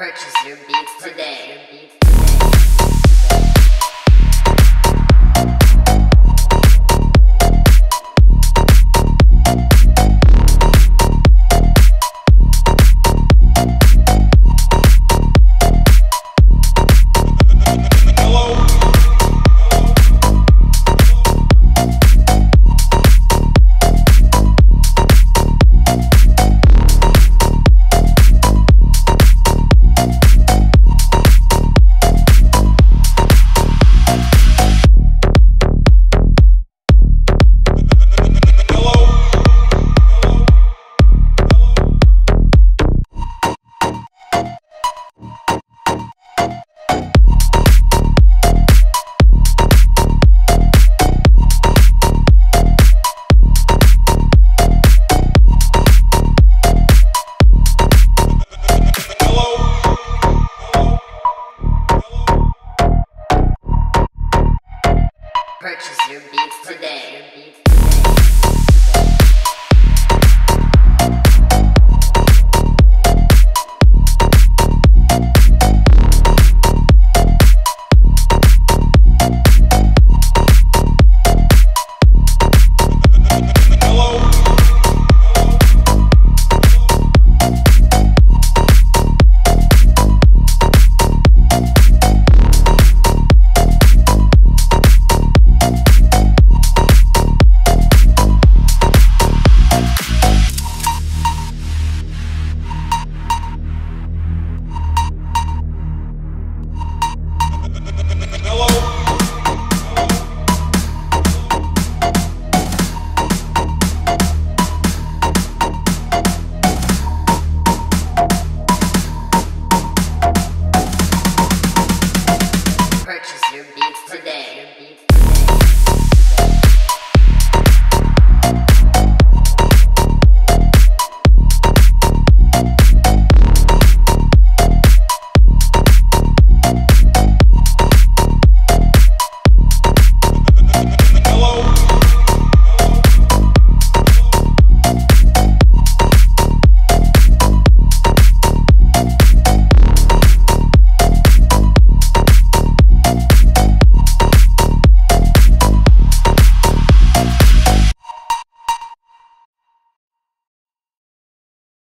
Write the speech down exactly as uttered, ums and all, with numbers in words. Purchase your beats today.